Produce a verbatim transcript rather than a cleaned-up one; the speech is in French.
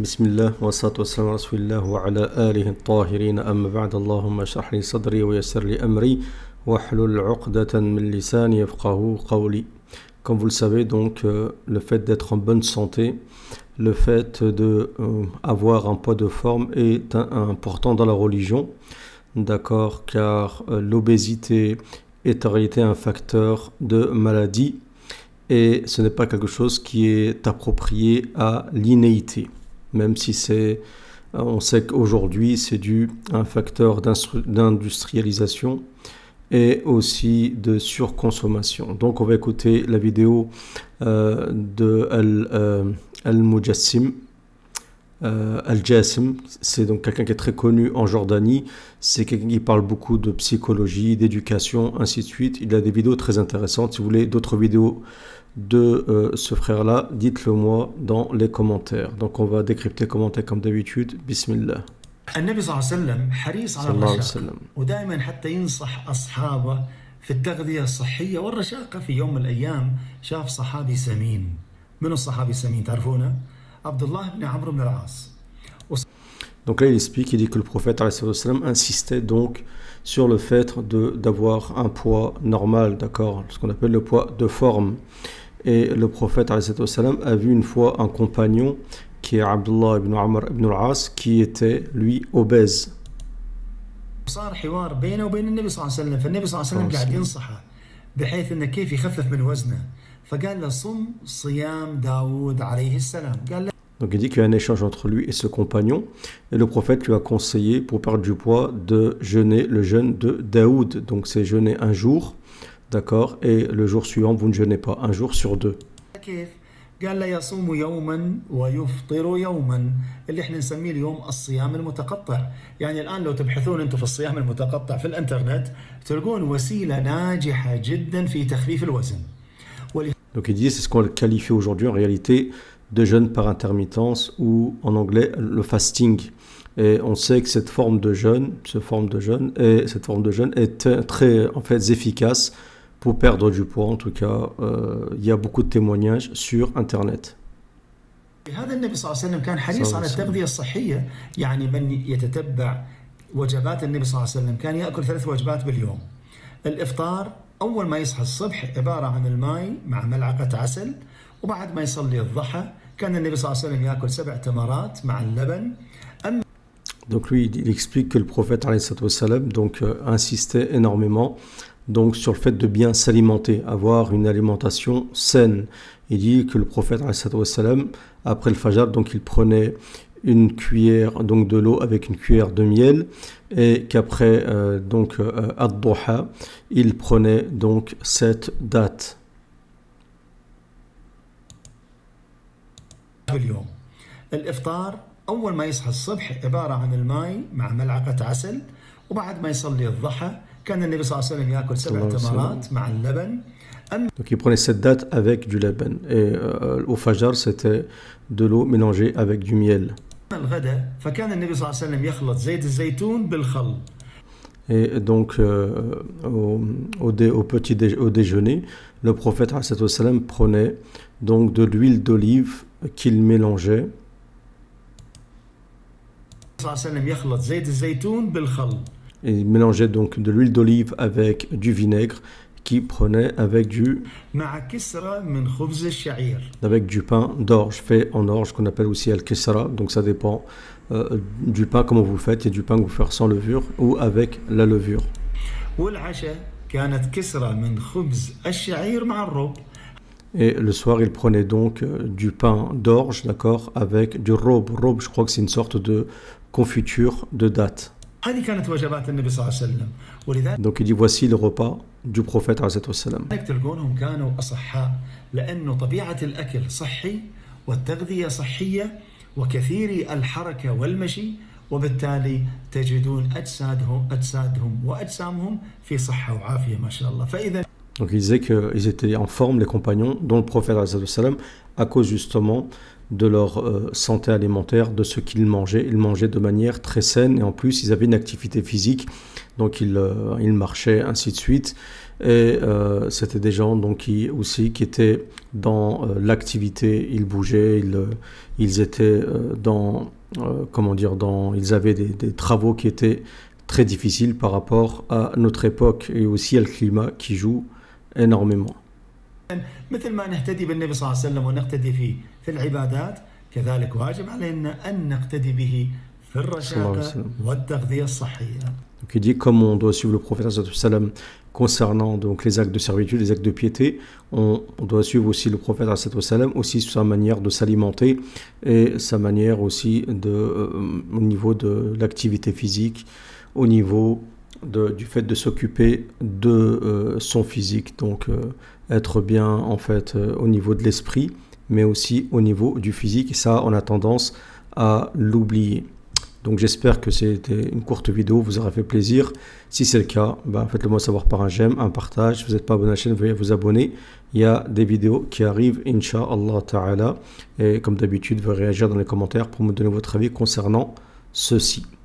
Bismillah wa salatu wa salam rasulillah wa ala alihi al-tahirin amma ba'd. Allahumma shrah li sadri wa yassir li amri wa hlul uqdatan min lisani yafqahu qawli. Comme vous le savez, donc euh, le fait d'être en bonne santé, le fait de euh, avoir un poids de forme est un, un important dans la religion, d'accord, car euh, l'obésité est en réalité un facteur de maladie et ce n'est pas quelque chose qui est approprié à l'innéité. Même si c'est, on sait qu'aujourd'hui c'est dû à un facteur d'industrialisation et aussi de surconsommation. Donc on va écouter la vidéo euh, de Al-Mujassim. Euh, Al-Jassim, c'est donc quelqu'un qui est très connu en Jordanie. C'est quelqu'un qui parle beaucoup de psychologie, d'éducation, ainsi de suite. Il a des vidéos très intéressantes. Si vous voulez d'autres vidéos de euh, ce frère-là, dites-le moi dans les commentaires. Donc on va décrypter les commentaires comme d'habitude. Bismillah. النبي صلى الله عليه وسلم حريص على الرشاقة ودائما حتى ينصح أصحابه في التغذية الصحية والرشاقة. في يوم من الأيام شاف صحابي سمين. من الصحابي السمين تعرفونه؟ Abdullah ibn Amr ibn al-As. Donc là il explique, il dit que le prophète insistait donc sur le fait d'avoir un poids normal, d'accord, ce qu'on appelle le poids de forme. Et le prophète a vu une fois un compagnon qui est Abdullah ibn Amr ibn al-As qui était lui obèse. بحيث أن كيف يخفف من وزنه فقال له صم صيام داود عليه السلام قال له. Donc il dit qu'il y a un échange entre lui et ce compagnon et le prophète lui a conseillé pour perdre du poids de jeûner le jeûne de Daoud. Donc c'est jeûner un jour, d'accord, et le jour suivant vous ne jeûnez pas, un jour sur deux. كيف قال له يصوم يوما ويفطر يوما اللي احنا نسميه اليوم الصيام المتقطع. يعني الان لو تبحثون انتم في الصيام المتقطع في الانترنت تلقون وسيله ناجحه جدا في تخفيف الوزن. Donc il dit, c'est ce qu'on qualifie aujourd'hui en réalité de jeûne par intermittence ou en anglais le fasting. Et on sait que cette forme de jeûne, cette forme de jeûne et cette forme de jeûne est très en fait efficace pour perdre du poids. En tout cas, euh, il y a beaucoup de témoignages sur internet. هذا النبي صلى الله عليه وسلم كان حريص على التغذية الصحية. يعني من يتتبع وجبات النبي صلى الله عليه وسلم كان يأكل ثلاث وجبات باليوم. الإفطار أول ما يصحى الصبح عبارة عن الماء مع ملعقة عسل، وبعد ما يصلي الضحى كان النبي صلى الله عليه وسلم يأكل سبع تمرات مع اللبن. Donc lui, il explique que le prophète ﷺ donc euh, insistait énormément donc sur le fait de bien s'alimenter, avoir une alimentation saine. Il dit que le prophète ﷺ, après le fajr, donc il prenait une cuillère donc de l'eau avec une cuillère de miel et qu'après euh, donc euh, Ad-Doha, il prenait donc cette date. أول ما يصحى الصبح عبارة عن الماء مع ملعقة عسل وبعد ما يصلي الضحى كان النبي صلى الله عليه وسلم يأكل سبع تمرات مع اللبن. Donc il prenait cette date avec du laban et euh, au fajr c'était de l'eau mélangée avec du miel. الغداء فكان النبي صلى الله عليه وسلم يخلط زيت الزيتون بالخل. Et donc euh, au, au, dé, au, petit dé, au déjeuner, le prophète ﷺ prenait donc de l'huile d'olive qu'il mélangeait. Et il mélangeait donc de l'huile d'olive avec du vinaigre qui prenait avec du avec du pain d'orge fait en orge qu'on appelle aussi al-kisra. Donc ça dépend euh, du pain comment vous faites et du pain que vous faites sans levure ou avec la levure. Et le soir, il prenait donc du pain d'orge, d'accord, avec du rob. Rob, je crois que c'est une sorte de confiture de date. Donc il dit, voici le repas du prophète alayhi salam. Donc il disait qu'ils étaient en forme, les compagnons, dont le prophète ﷺ, à cause justement de leur euh, santé alimentaire, de ce qu'ils mangeaient. Ils mangeaient de manière très saine et en plus ils avaient une activité physique, donc ils, euh, ils marchaient, ainsi de suite. et euh, c'était des gens donc, qui aussi qui étaient dans euh, l'activité, ils bougeaient, ils, ils étaient euh, dans, euh, comment dire, dans, ils avaient des, des travaux qui étaient très difficiles par rapport à notre époque et aussi à le climat qui joue énormément. مثل ما نهتدي بالنبي صلى الله عليه وسلم ونقتدي فيه في العبادات كذلك واجب علينا أن نقتدي به في الرشاقة والتغذية الصحية. Donc il dit comme on doit suivre le prophète sallallahu alayhi wa sallam concernant donc les actes de servitude, les actes de piété, on, on doit suivre aussi le prophète sallallahu alayhi wa sallam aussi sur sa manière de s'alimenter et sa manière aussi de euh, au niveau de l'activité physique, au niveau de, du fait de s'occuper de euh, son physique, donc euh, être bien en fait euh, au niveau de l'esprit, mais aussi au niveau du physique. Et ça, on a tendance à l'oublier. Donc j'espère que c'était une courte vidéo, vous aura fait plaisir. Si c'est le cas, bah, faites-le moi savoir par un j'aime, un partage. Si vous n'êtes pas abonné à la chaîne, veuillez vous abonner. Il y a des vidéos qui arrivent, Inch'Allah Ta'ala. Et comme d'habitude, veuillez réagir dans les commentaires pour me donner votre avis concernant ceci.